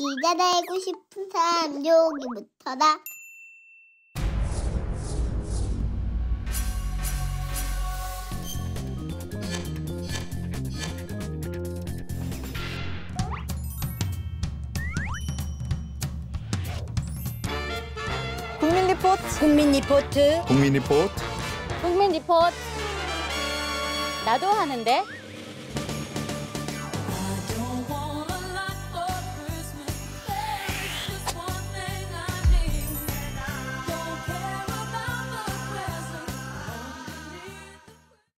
지가 되고 싶은 사람 여기부터다. 국민 리포트. 나도 하는데.